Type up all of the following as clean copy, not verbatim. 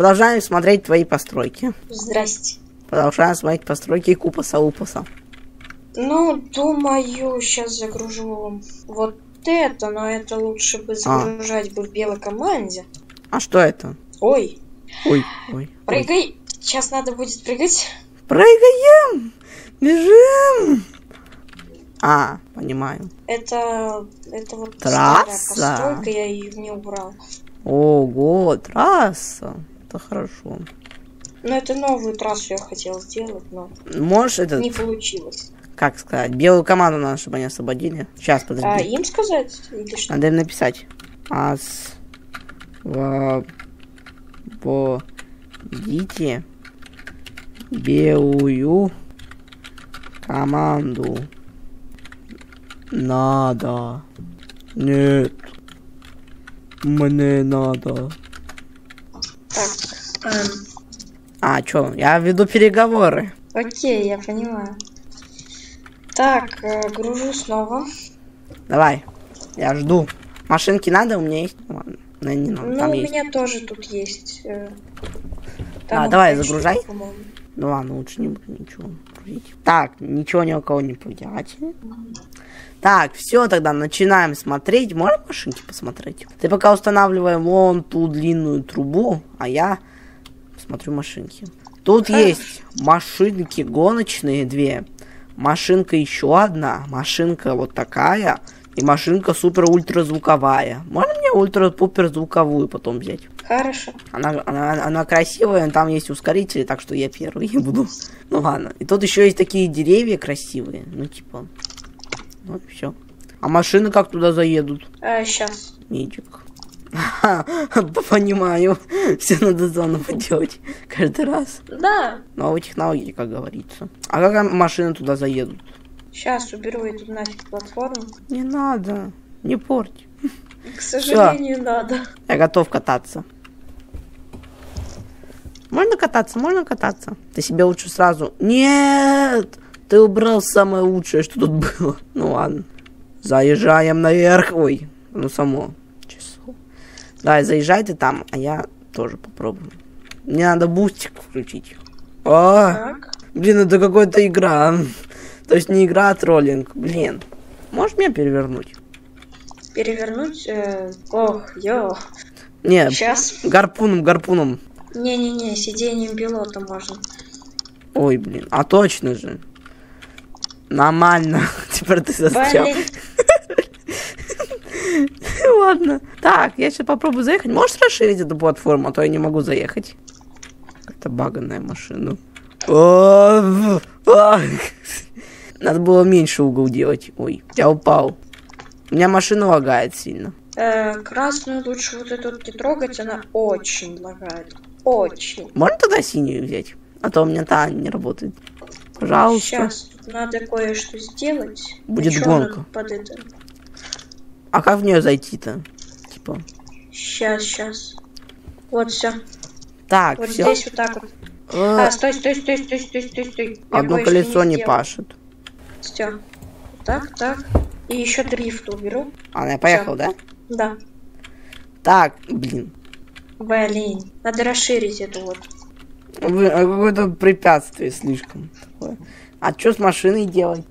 Продолжаем смотреть твои постройки. Здрасте. Продолжаем смотреть постройки Купоса Лупоса. Ну, думаю, сейчас загружу вот это, но это лучше бы загружать бы в белой команде. А что это? Ой. Ой, ой. Прыгай. Ой. Сейчас надо будет прыгать. Прыгаем! Бежим! А, понимаю. Это вот трасса. Я ее не убрал. Ого, трасса. Это хорошо. Ну, это новую трассу я хотел сделать, но... Может, это... Не получилось. Как сказать? Белую команду надо, чтобы они освободили. Сейчас, подожди. А им сказать? Или что? Надо им написать. Освободите белую команду. Надо. Нет. Мне надо. Так. Чё? Я веду переговоры. Окей, я понимаю. Так, гружу снова. Давай. Я жду. Машинки надо? У меня есть? Ладно. Не надо. Ну, у меня есть. Тоже тут есть. Давай, загружай. Ну ладно, лучше не буду ничего грузить. Так, ничего ни у кого не поделать. Так, все, тогда начинаем смотреть. Можно машинки посмотреть? Ты пока устанавливаем вон ту длинную трубу, а я смотрю машинки. Тут есть машинки гоночные две. Машинка еще одна. Машинка вот такая. И машинка супер-ультразвуковая. Можно мне ультра-пупер-звуковую потом взять? Хорошо. Она красивая, там есть ускорители, так что я первый буду. Ну ладно. И тут еще есть такие деревья красивые. Ну типа... Вот, все. А машины как туда заедут? Сейчас. Медик. Понимаю. Все надо заново делать. Каждый раз. Да. Новые технологии, как говорится. А как машины туда заедут? Сейчас уберу эту нафиг платформу. Не надо. Не порть. К сожалению, всё. Надо. Я готов кататься. Можно кататься, можно кататься. Ты себе лучше сразу... Нет! Ты убрал самое лучшее, что тут было. Ну ладно. Заезжаем наверх. Ой, ну само. Число. Давай, заезжай ты там, а я тоже попробую. Мне надо бустик включить. Блин, это какая-то игра. То есть не игра, а троллинг. Блин. Можешь меня перевернуть? Перевернуть? Ох, ё. Нет, сейчас. Гарпуном. Не-не-не, сиденьем пилота можно. Ой, блин, а точно же. Нормально. Теперь ты застрял. Ладно. Так, я сейчас попробую заехать. Можешь расширить эту платформу, а то я не могу заехать. Это баганая машина. Надо было меньше угол делать. Ой, я упал. У меня машина лагает сильно. Красную лучше вот эту не трогать, она очень лагает. Очень. Можно тогда синюю взять? А то у меня та не работает. Пожалуйста. Сейчас. Надо кое-что сделать. Будет гонка. А как в нее зайти-то? Типа. Сейчас. Вот все. Так. Вот всё? Здесь вот так вот. Стой. Одно колесо не пашет. Все. Так. И еще дрифт уберу. Я поехал, да? Да. Так, блин. Надо расширить эту вот. Какое-то препятствие слишком такое. А что с машиной делать?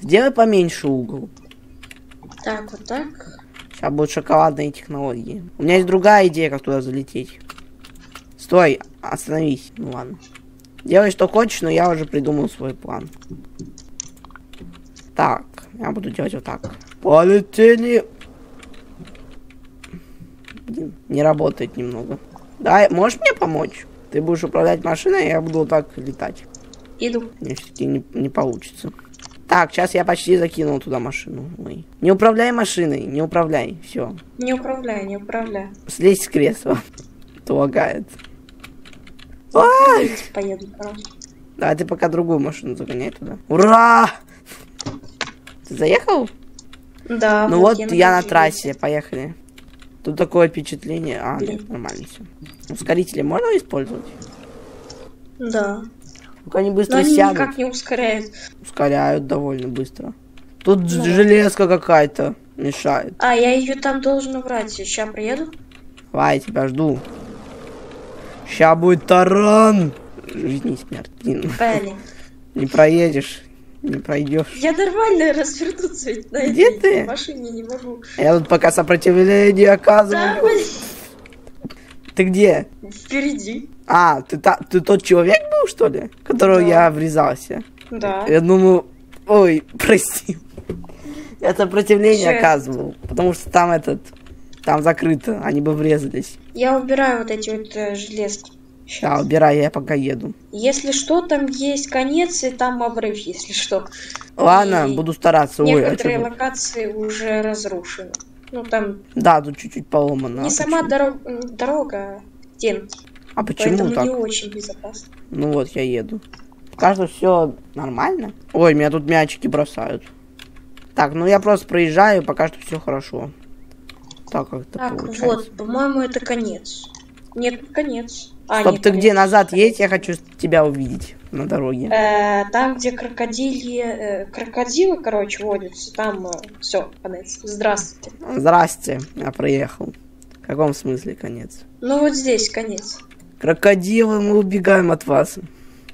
Сделай поменьше угол. Так, вот так. Сейчас будут шоколадные технологии. У меня есть другая идея, как туда залететь. Стой, остановись. Ну ладно. Делай, что хочешь, но я уже придумал свой план. Так, я буду делать вот так. Полетели. Блин, не работает немного. Да, можешь мне помочь? Ты будешь управлять машиной, я буду вот так летать. Иду. Мне все-таки не получится. Так, сейчас я почти закинул туда машину. Ой. Не управляй машиной, не управляй, все. Не управляй. Слезь с кресла. Это лагает. Поеду, давай ты пока другую машину загоняй туда. Ура! Ты заехал? Да. Ну вот я на трассе, поехали. Тут такое впечатление. Нет, нормально все. Ускорители можно использовать? Да. Только они быстро сядут. Они никак не ускоряют. Ускоряют довольно быстро. Тут железка какая-то мешает. Я ее там должен убрать. Сейчас приеду. Давай, я тебя жду. Ща будет таран. Жизнь и смерть. Блин. Не проедешь. Не пройдешь. Я нормально развернуться ведь на где этой ты? Машине не могу. Я тут пока сопротивление оказываю. Да, ты где? Впереди. А, ты тот человек был, что ли? Которого да. Я врезался? Да. Я думал... Ой, прости. Я сопротивление че? Оказывал. Потому что там этот... Там закрыто, они бы врезались. Я убираю вот эти вот железки. Сейчас. Да, убирай, я пока еду. Если что, там есть конец, и там обрыв, если что. Ладно, и буду стараться. Некоторые ой, а локации уже разрушены. Ну там... Да, тут чуть-чуть поломано. Не а сама дорога, стен. А почему поэтому так? Поэтому не очень безопасно. Ну вот, я еду. Кажется, все нормально. Ой, меня тут мячики бросают. Так, ну я просто проезжаю, пока что все хорошо. Так, как-то так получается. Вот, по-моему, это конец. Нет, конец. А, стоп, нет, ты где назад едешь? Я хочу тебя увидеть на дороге. Там, где крокодилы, короче, водятся, там все, конец. Здравствуйте. Здрасте, я проехал. В каком смысле конец? Ну вот здесь конец. Крокодилы, мы убегаем от вас.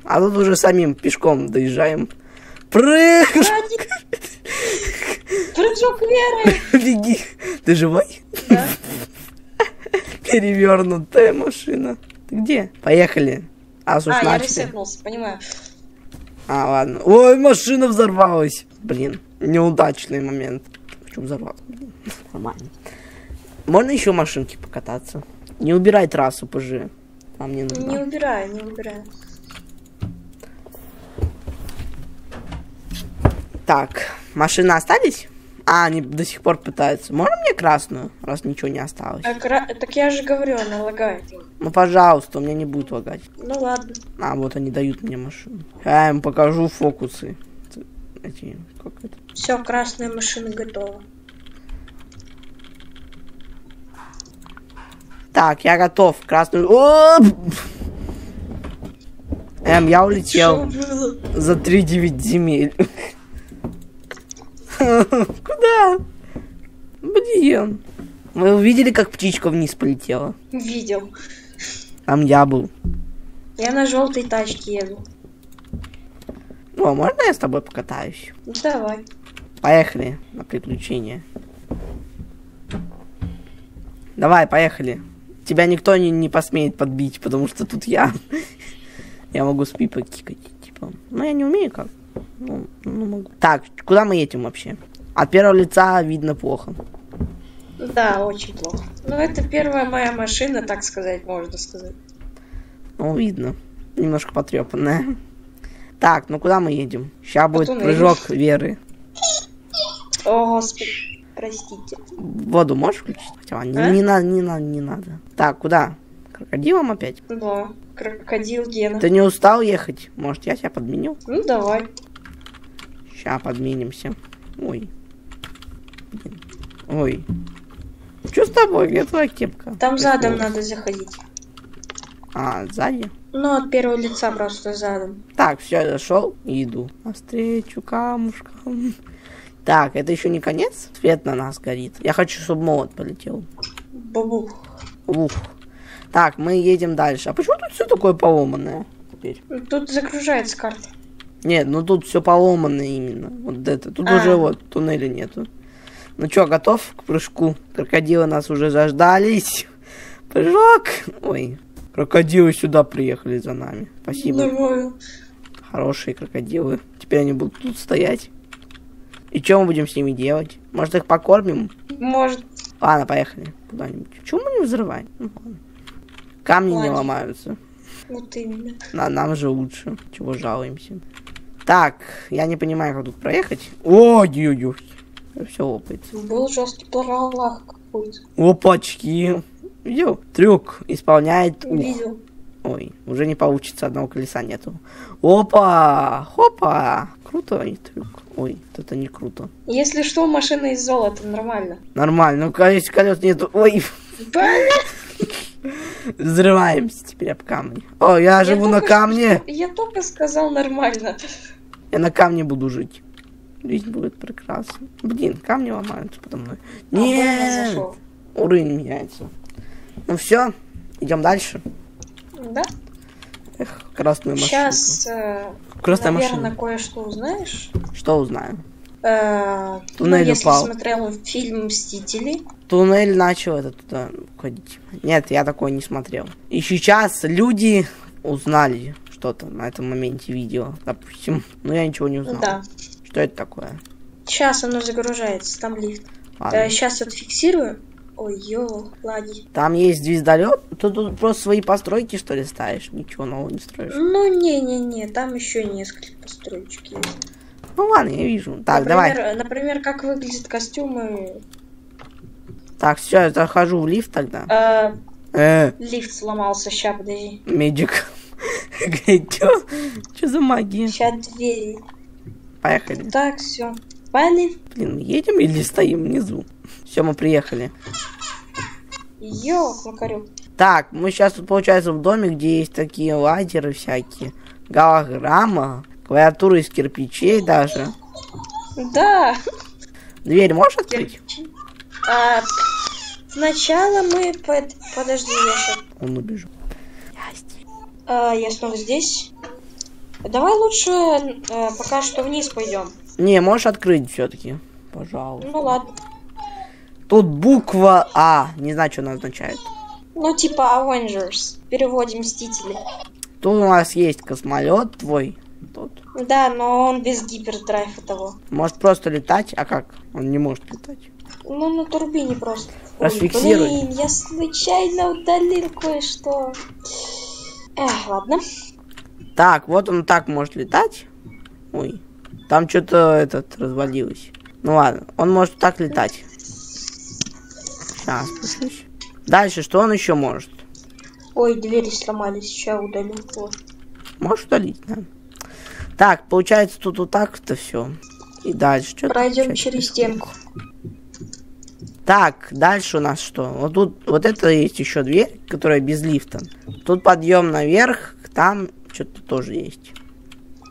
А тут уже самим пешком доезжаем. Прыг! Прыжок веры! Беги! Ты живой? Да. Перевернутая машина. Ты где? Поехали. А я рассернулся, понимаю. А, ладно. Ой, машина взорвалась. Блин, неудачный момент. Почему взорвалась? Нормально. Можно еще машинки покататься? Не убирай трассу, ПЖ. Там не нужно. Не убираю, не убираю. Так, машины остались? А, они до сих пор пытаются. Можно мне красную, раз ничего не осталось? А, так я же говорю, она лагает. Ну, пожалуйста, у меня не будет лагать. Ну, ладно. А, вот они дают мне машину. Я им покажу фокусы. Все, красная машина готова. Так, я готов. Красную... Оп! Я улетел. За 3-9 земель. Куда? Блин. Вы увидели, как птичка вниз полетела? Видел. Там я был. Я на желтой тачке еду. Ну, а можно я с тобой покатаюсь? Ну, давай. Поехали на приключения. Давай, поехали. Тебя никто не посмеет подбить, потому что тут я. Я могу с пипой кикать, типа. Но я не умею как. Ну, могу. Так, куда мы едем вообще? От первого лица видно плохо. Да, очень плохо. Ну, это первая моя машина, так сказать, можно сказать. Ну, видно. Немножко потрепанная. Так, ну куда мы едем? Сейчас будет прыжок веры. О, господи, простите. Воду можешь включить? Хотя, не надо. Так, куда? Крокодилом опять? Да, крокодил Гена. Ты не устал ехать? Может, я тебя подменю? Ну, давай. Сейчас подменимся. Ой. Блин. Ой. Что с тобой? Где твоя кепка? Там задом надо заходить. А, сзади? Ну, от первого лица просто задом. Так, все, я зашел и иду. Навстречу камушкам. Так, это еще не конец? Свет на нас горит. Я хочу, чтобы молот полетел. Бабух. Ух. Так, мы едем дальше. А почему тут все такое поломанное? Теперь? Тут загружается карта. Нет, ну тут все поломано именно. Вот это. Тут уже вот туннеля нету. Ну что, готов к прыжку? Крокодилы нас уже заждались. Прыжок. Ой, крокодилы сюда приехали за нами. Спасибо. Давай. Хорошие крокодилы. Теперь они будут тут стоять. И что мы будем с ними делать? Может, их покормим? Может. Ладно, поехали куда-нибудь. Чего мы не взрываем? Ну, ладно. Камни ладно. Не ломаются. Вот именно. Нам же лучше. Чего жалуемся? Так, я не понимаю, как тут проехать. О, дюдюх. Все лопается. Был жесткий поролах какой-то. Опачки. Видел? Трюк исполняет. Видел. Ой, уже не получится, одного колеса нету. Опа! Хопа! Круто и трюк. Ой, это не круто. Если что, машина из золота, нормально. Нормально, ну колес нету. Ой. Взрываемся теперь об камни. О, я живу на камне. Я только сказал нормально. Я на камне буду жить. Жизнь будет прекрасна. Блин, камни ломаются подо мной. Нет. Уровень меняется. Ну все, идем дальше. Да? Эх, красную машину. Сейчас, наверное, кое-что узнаешь. Что узнаю? Туннель если упал. Смотрела фильм «Мстители». Туннель начал туда ходить. Нет, я такой не смотрел. И сейчас люди узнали что-то на этом моменте видео, допустим. Но я ничего не узнал. Да. Что это такое? Сейчас оно загружается, там лифт. Да, сейчас отфиксирую. Ой, ё, лади. Там есть звездолет? Ты тут просто свои постройки, что ли, ставишь? Ничего нового не строишь? Ну, не-не-не, там еще несколько построечек есть. Ну ладно, я вижу. Так, например, давай. Например, как выглядят костюмы. Так, все, я захожу в лифт тогда. Лифт сломался, ща, подожди. Медик. Че за магия? Ща двери. Поехали. Так, все. Пали. Блин, едем или стоим внизу? Все, мы приехали. Йо, макарю. Так, мы сейчас тут, получается, в доме, где есть такие лазеры всякие. Голограмма. Клавиатура из кирпичей даже. Да. Дверь можешь открыть? Сначала мы... Подожди, я сейчас... Он убежал. Я снова здесь. Давай лучше пока что вниз пойдем. Не, можешь открыть все-таки. Пожалуйста. Ну ладно. Тут буква А. Не знаю, что она означает. Ну типа Avengers. В переводе Мстители. Тут у нас есть космолет твой. Тот. Да, но он без гипердрайва того. Может просто летать, а как? Он не может летать. Ну, на турбине просто. Расфиксируй. Ой, блин, я случайно удалил кое-что. Эх, ладно. Так, вот он так может летать. Ой, там что-то развалилось. Ну ладно, он может так летать. Сейчас, послушай. Дальше, что он еще может? Ой, двери сломались, сейчас удалю. Можешь удалить, да? Так, получается, тут вот так-то все. И дальше что-то. Пройдем через стенку. Так, дальше у нас что? Вот тут вот это есть еще дверь, которая без лифта. Тут подъем наверх, там что-то тоже есть.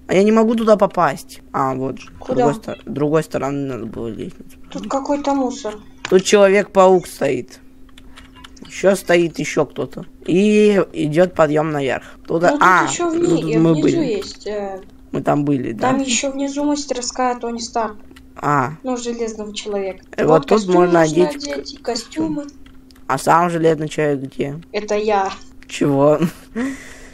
А я не могу туда попасть. А, вот же. Куда? Другой стороны надо было лестницу. Тут какой-то мусор. Тут Человек-паук стоит. Еще стоит еще кто-то. И идет подъем наверх. Туда. Еще внизу есть. Мы там были, да? Там еще внизу мастерская Тони Старк. Ну, Железного Человека. Вот тут можно одеть костюмы. А сам Железный Человек где? Это я. Чего?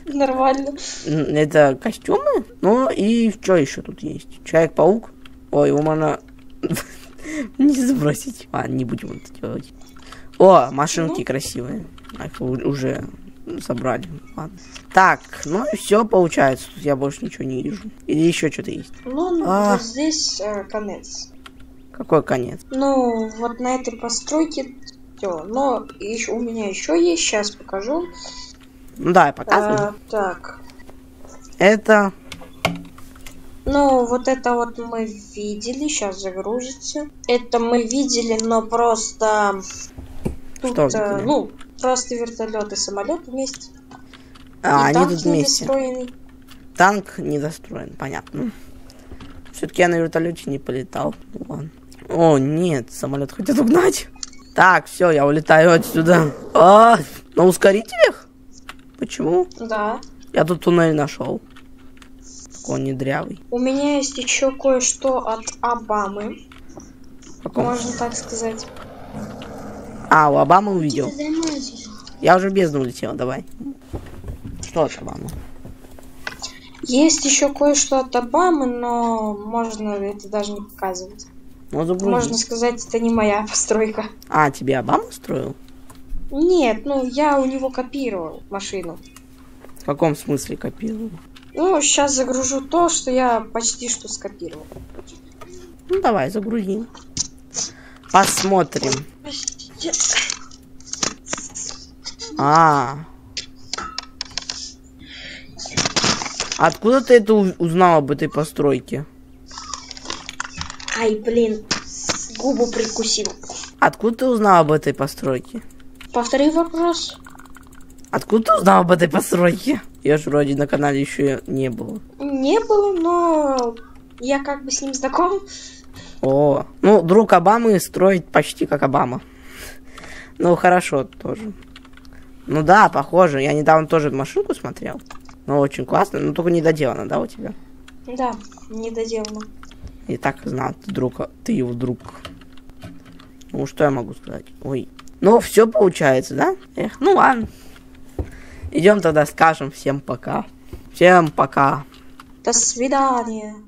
Нормально. Это костюмы? Ну и что еще тут есть? Человек-паук? Ой, его можно... Не забросить. Ладно, не будем это делать. О, машинки красивые. Уже... собрали. Ладно. Так, ну и все получается. Тут я больше ничего не вижу. Или еще что-то есть? Ну, вот здесь конец. Какой конец? Ну, вот на этой постройке все. Но еще, у меня еще есть. Сейчас покажу. Ну да, я показываю. Так. Это... Ну, вот это вот мы видели. Сейчас загрузится. Это мы видели, но просто... Тут, что ну... Просто вертолет и самолет вместе. А, и они тут вместе. Недостроенный. Танк недостроен, понятно. Все-таки я на вертолете не полетал. Ладно. О, нет, самолет хотят угнать. Так, все, я улетаю отсюда. На ускорителях? Почему? Да. Я тут туннель нашел. Он не дрявый. У меня есть еще кое-что от Обамы. Каком? Можно так сказать. А, у Обамы увидел. Я уже в бездну улетела, давай. Что от Обамы? Есть еще кое-что от Обамы, но можно это даже не показывать. Можно сказать, это не моя постройка. А, тебе Обама строил? Нет, ну я у него копировал машину. В каком смысле копировал? Ну, сейчас загружу то, что я почти что скопировал. Ну, давай, загрузи. Посмотрим. Откуда ты это узнал об этой постройке? Ай, блин, губу прикусил. Откуда ты узнал об этой постройке? Повтори вопрос. Откуда ты узнал об этой постройке? Я же вроде на канале еще не было. Не было, но я как бы с ним знаком. О, ну друг Обамы строит почти как Обама. Ну хорошо тоже. Ну да, похоже. Я недавно тоже машинку смотрел. Ну, очень классно, но только недоделано, да, у тебя? Да, недоделано. И так знал, ты его друг. Ну, что я могу сказать? Ой. Ну, все получается, да? Эх, ну ладно. Идем тогда скажем всем пока. Всем пока. До свидания.